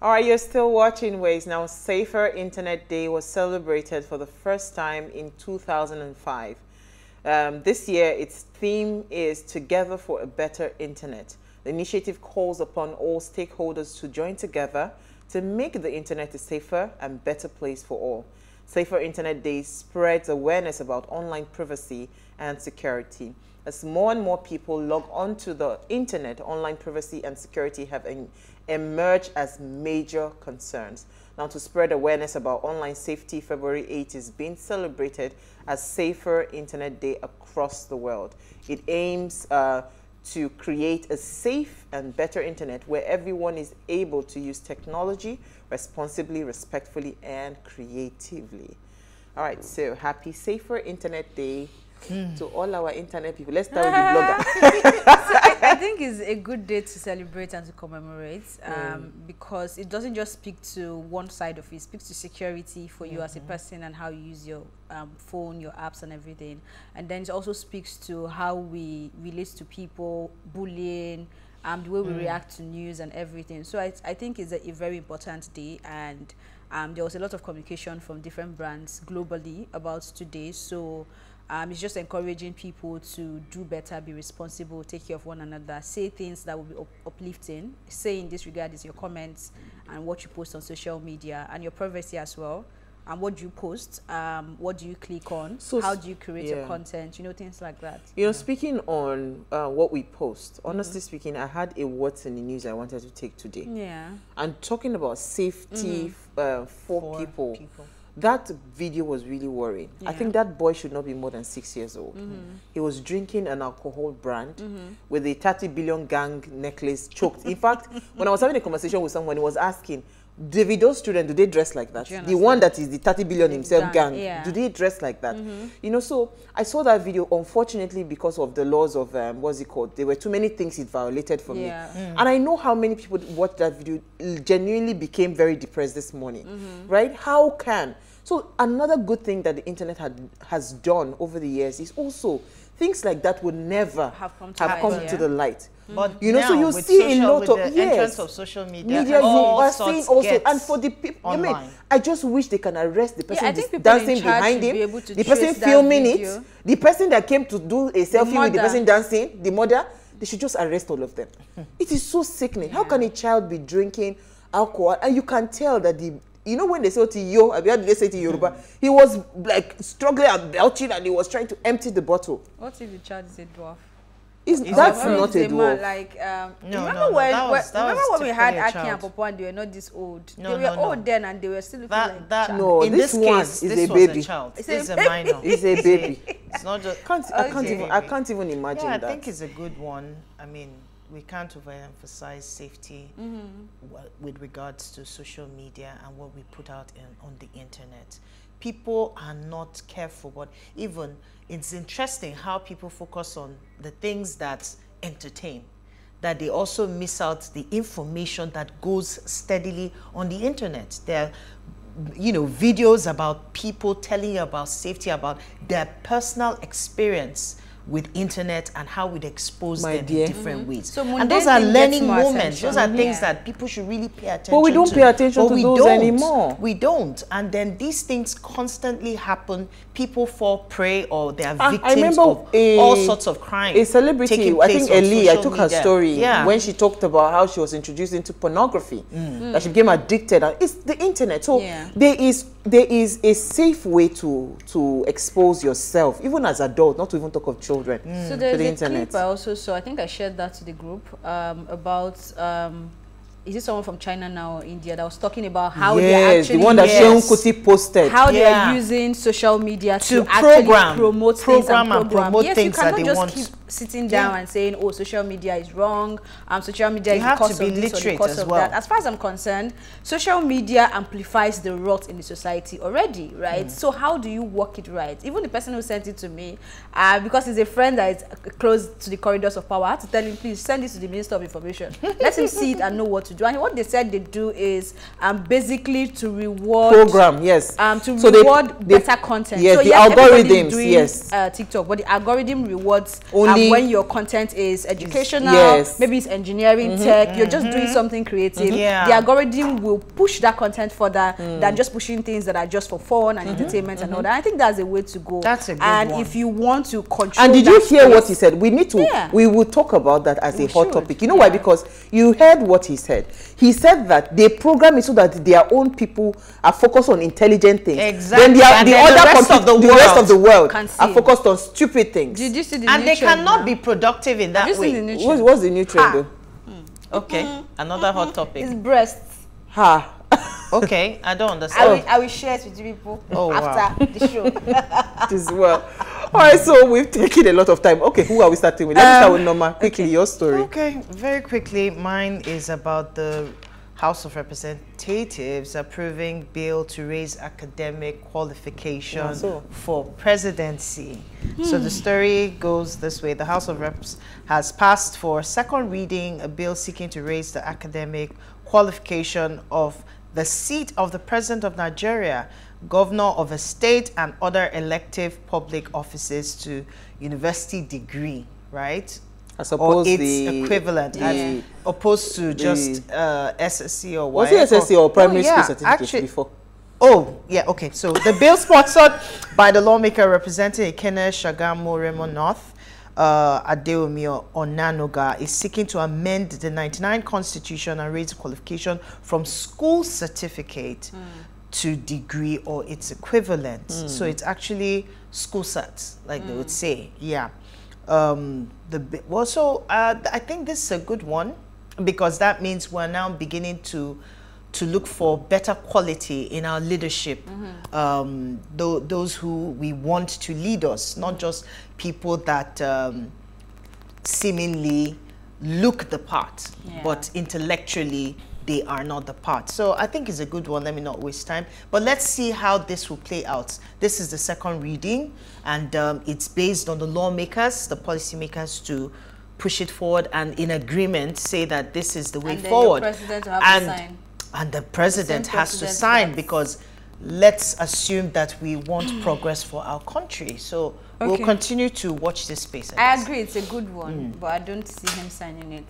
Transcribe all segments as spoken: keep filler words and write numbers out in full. All right, you're still watching WAYS. Now, Safer Internet Day was celebrated for the first time in two thousand five. Um, this year, its theme is Together for a Better Internet. The initiative calls upon all stakeholders to join together to make the internet a safer and better place for all. Safer Internet Day spreads awareness about online privacy and security. As more and more people log onto the internet, online privacy and security have en emerged as major concerns. Now, to spread awareness about online safety, February eighth is being celebrated as Safer Internet Day across the world. It aims uh, to create a safe and better internet where everyone is able to use technology responsibly, respectfully, and creatively. All right, so happy Safer Internet Day mm. to all our internet people. Let's start with the blogger. So I, I think it's a good day to celebrate and to commemorate um, mm. because it doesn't just speak to one side of it. It speaks to security for you mm-hmm. as a person and how you use your Um, phone, your apps and everything. And then it also speaks to how we relate to people, bullying, um, the way we mm. react to news and everything. So I, I think it's a, a very important day, and um, there was a lot of communication from different brands globally about today. So um, it's just encouraging people to do better, be responsible, take care of one another, say things that will be up uplifting. Say in this regard is your comments and what you post on social media and your privacy as well. And what do you post? Um, what do you click on? So how do you create yeah. your content? You know, things like that. You know, yeah. speaking on uh, what we post, honestly mm-hmm. speaking, I had a what's in the news I wanted to take today. Yeah. And talking about safety mm-hmm. uh, for, for people, people, that video was really worrying. Yeah. I think that boy should not be more than six years old. Mm-hmm. He was drinking an alcohol brand mm-hmm. with a thirty billion gang necklace choked. In fact, when I was having a conversation with someone, he was asking, Davido's student, do they dress like that? The one that is the thirty billion himself gang, yeah. do they dress like that? Mm-hmm. You know, so I saw that video, unfortunately, because of the laws of, um, what's it called? There were too many things it violated for yeah. me. Mm. And I know how many people watched that video genuinely became very depressed this morning, mm-hmm. right? How can? So another good thing that the internet had, has done over the years is also things like that would never have come to, have come to the light. But you know, now, so you see social, a lot with of the yes, entrance of social media, media all you are seeing also, and for the people, I mean, I just wish they can arrest the person yeah, dancing behind him, be the person filming it, the person that came to do a selfie the with the person dancing, the mother. They should just arrest all of them. It is so sickening. Yeah. How can a child be drinking alcohol? And you can tell that the, you know, when they say to yo, I mean, they say to Yoruba, mm. he was like struggling and belching, and he was trying to empty the bottle. What if the child is a dwarf? Is, is that's not a dwarf. Like, um, no, remember no, no, when, that was, that remember when we had Aki and Popo and they were not this old? No, they were no, old no. then and they were still looking that, like that. No, in this, this one case, is this a baby. Child. It's, it's a, a minor. It's a baby. It's not just. Can't, okay. I, can't even, I can't even imagine yeah, I that. I think it's a good one. I mean, we can't overemphasize safety mm-hmm. with regards to social media and what we put out in, on the internet. People are not careful, but even it's interesting how people focus on the things that entertain, that they also miss out the information that goes steadily on the internet. There are, you know, videos about people telling you about safety, about their personal experience with internet and how we'd expose My them dear. in different mm-hmm. ways. So and those are learning moments. Attention. Those are things yeah. that people should really pay attention to. But we don't to. pay attention but to we those don't. anymore. We don't. And then these things constantly happen. People fall prey or they are uh, victims of a, all sorts of crimes. A celebrity, I think Ellie, I took media. her story yeah. when she talked about how she was introduced into pornography, mm. Mm. that she became addicted. And it's the internet. So yeah. there is there is a safe way to, to expose yourself, even as adults, not to even talk of children. Mm. So there's the a internet. clip I also saw, I think I shared that to the group, um, about, um, is it someone from China now or India that was talking about how yes, they're actually... the one that yes, Seun Kuti posted. How yeah. they're using social media to, to program, actually promote program things and program. And promote yes, things you cannot that just want. keep sitting down yeah. and saying, oh, social media is wrong, um, social media you is have the cause to be of this literate or the cause as well. of that. As far as I'm concerned, social media amplifies the rot in the society already, right? Mm. So how do you work it right? Even the person who sent it to me, uh, because he's a friend that is close to the corridors of power, I had to tell him, please send this to the Minister of Information. Let him see it and know what to do. do. And what they said they do is um, basically to reward program, yes, um, to so reward they, they, better content. Yes, so the yes, algorithms, doing, yes, uh, TikTok, but the algorithm rewards only um, when your content is educational, yes, maybe it's engineering, mm-hmm, tech. You're just mm-hmm. doing something creative. Yeah. The algorithm will push that content further mm. than just pushing things that are just for fun and mm-hmm. entertainment mm-hmm. and all that. I think that's the way to go. That's a good and one. If you want to control, and did you hear space, what he said? We need to. Yeah. We will talk about that as we a hot should. topic. You know yeah. why? Because you heard what he said. He said that they program it so that their own people are focused on intelligent things. Exactly. Then, are, the, then other the, rest of the, the rest of the world are focused on stupid things. Did you see the and they cannot now? be productive in that way. The what's, what's the new trend? Ah. Hmm. Okay, mm-hmm. another mm-hmm. hot topic. It's breasts. Ha. Okay, I don't understand. I will, I will share it with you people oh, after wow. the show. This well. All right, so we've taken a lot of time. Okay, who are we starting with? Let's um, start with Norma. Quickly, okay. your story. Okay, very quickly. Mine is about the House of Representatives approving bill to raise academic qualification yeah, so. for presidency. Hmm. So the story goes this way. The House of Reps has passed for second reading a bill seeking to raise the academic qualification of the seat of the President of Nigeria, Governor of a state, and other elective public offices to university degree, right? As opposed or its the, equivalent, the, as opposed to just uh, S S C or what? Was it S S C or primary oh, yeah, school certificate actually, before? Oh, yeah, okay. So the bill sponsored by the lawmaker representing Ikene Shagamoremo North, Uh, Adeomio Onanoga, is seeking to amend the ninety-nine Constitution and raise qualification from school certificate mm. to degree or its equivalent. Mm. So it's actually school cert, like mm. they would say. Yeah. Um, the well, so uh, I think this is a good one because that means we're now beginning to to look for better quality in our leadership, mm-hmm. um, th those who we want to lead us, not just people that um, seemingly look the part, yeah. but intellectually they are not the part. So I think it's a good one. Let me not waste time. But let's see how this will play out. This is the second reading, and um, it's based on the lawmakers, the policymakers, to push it forward and in agreement say that this is the way and forward. The president will have and, to sign. And the president the has president to sign, because let's assume that we want progress for our country. So okay. we'll continue to watch this space. I, I agree, it's a good one, mm. but I don't see him signing it.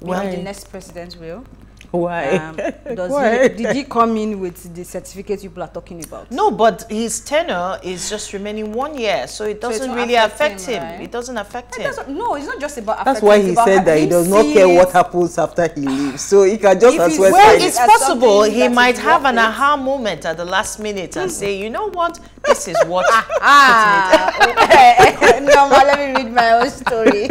Why? Maybe the next president will. Why? Um, does Why? He, did he come in with the certificate people are talking about? No, but his tenure is just remaining one year, so it doesn't so really affect him. him. Right? It doesn't affect it him. Doesn't, no, it's not just about That's affecting why he said that he does not care what happens after he leaves, so he can just as well. Well, it's possible he might have an aha moment at the last minute and mm-hmm. say, you know what, this is what. Ah, okay. No, let me read my own story.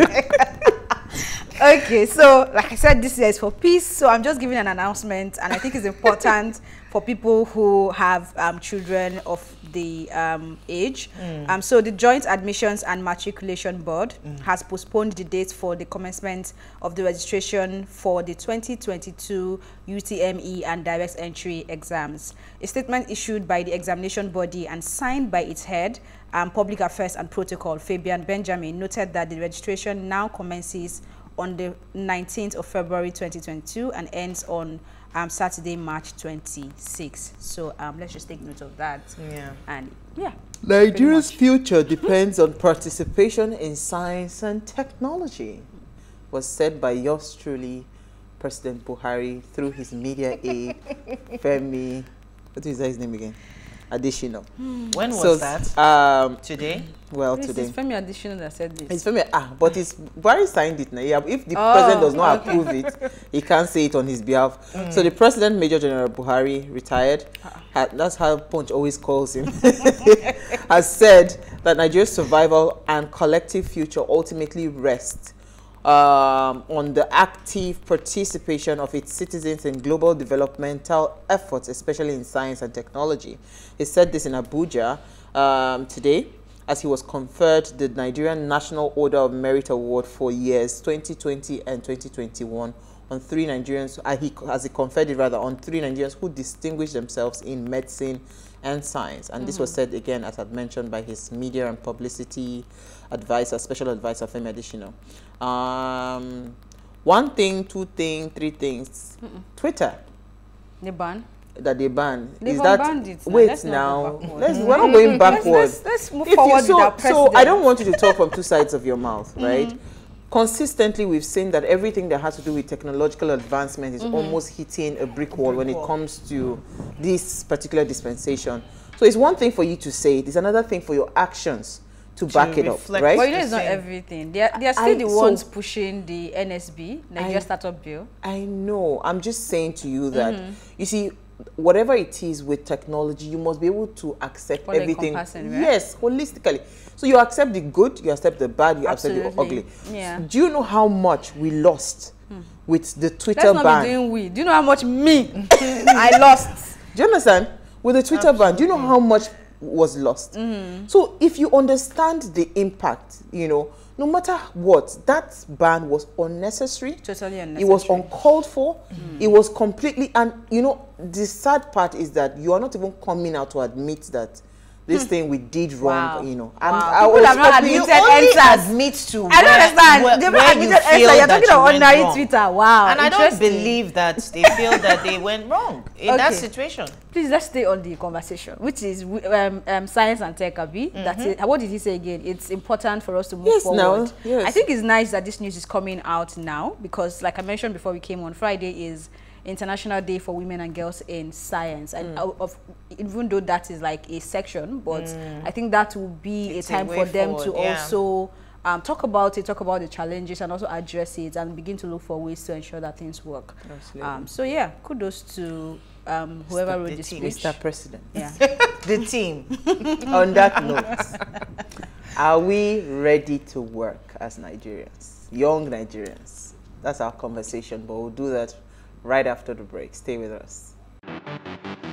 Okay, so like I said, this year is for peace, so I'm just giving an announcement, and I think it's important for people who have um, children of the um, age. Mm. Um, so the Joint Admissions and Matriculation Board mm. has postponed the date for the commencement of the registration for the twenty twenty-two U T M E and direct entry exams. A statement issued by the examination body and signed by its head, um, Public Affairs and Protocol, Fabian Benjamin, noted that the registration now commences on the nineteenth of February twenty twenty-two and ends on um, Saturday, March twenty-sixth. So um, let's just take note of that. Yeah. And yeah. Nigeria's future depends on participation in science and technology, was said by yours truly, President Buhari, through his media aide, Femi. What is his name again? Adesina. When was so, that? Um, today? Well, this today. It's Femi Adesina that said this. It's Femi, ah, but it's Buhari signed it now. If the oh, president does not okay. approve it, he can't say it on his behalf. Mm. So the president, Major General Buhari, retired, ha, that's how Punch always calls him, has said that Nigeria's survival and collective future ultimately rest um, on the active participation of its citizens in global developmental efforts, especially in science and technology. He said this in Abuja um, today, as he was conferred the Nigerian National Order of Merit Award for years twenty twenty and twenty twenty-one on three Nigerians, uh, he, as he conferred it rather, on three Nigerians who distinguished themselves in medicine and science. And mm-hmm. this was said again, as I've mentioned, by his media and publicity advisor, special advisor, Femi Adesina. Um, one thing, two things, three things. Mm-mm. Twitter. They ban. That they ban. They is that bandits. Wait let's now. Not let's, we're not going backwards. Let's, let's, let's move if forward. You, so, with our president. So I don't want you to talk from two sides of your mouth, right? Mm-hmm. Consistently, we've seen that everything that has to do with technological advancement is mm-hmm. almost hitting a brick wall when it comes to this particular dispensation. So it's one thing for you to say it, it's another thing for your actions to, to back it up, right? But you know it's not everything. They are, they are still I, the ones so pushing the N S B, Nigeria I, Startup Bill. I know. I'm just saying to you that, mm-hmm. you see, whatever it is with technology, you must be able to accept all everything. Right? Yes, holistically. So you accept the good, you accept the bad, you Absolutely. accept the ugly. Yeah. Do you know how much we lost hmm. with the Twitter Let's ban? Not be doing we. Do you know how much me I lost? Do you understand? With the Twitter Absolutely. ban, do you know how much was lost? Mm-hmm. So if you understand the impact, you know, no matter what, that ban was unnecessary. Totally unnecessary. It was uncalled for. Mm. It was completely, and you know, the sad part is that you are not even coming out to admit that this mm. thing we did wrong. Wow. You know, I'm, wow. I was have not admitted answers. Admit to I don't understand. Where, They've where you feel You're talking you about ordinary wrong. Twitter. Wow. And I don't believe that they feel that they went wrong in okay. that situation. Please let's stay on the conversation, which is um, um, science and tech. Abi, mm-hmm. that's it. What did he say again? It's important for us to move yes, forward. No. Yes. I think it's nice that this news is coming out now because, like I mentioned before, we came on Friday is International Day for Women and Girls in Science, and mm. of, even though that is like a section, but mm. I think that will be it's a time a for them forward, to yeah. also um, talk about it, talk about the challenges, and also address it, and begin to look for ways to ensure that things work. Um, so yeah, kudos to um, whoever Stop wrote this speech. Mister President. Yeah. The team. On that note, are we ready to work as Nigerians, young Nigerians? That's our conversation, but we'll do that right after the break. Stay with us.